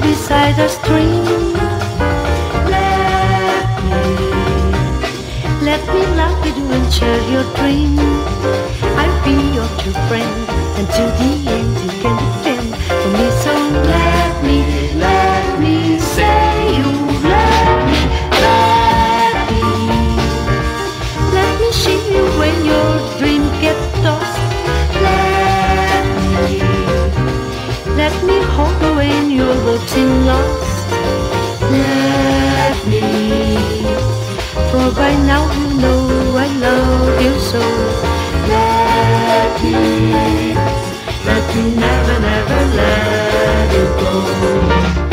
beside the stream. Let me love with you and share your dream. I'll be your true friend until the end. You can depend on me, so let me say you let me see you when your dream gets lost. Let me hold away in your hopes in lost. Let me. For by now you know I love you so. Let me never, never let you go.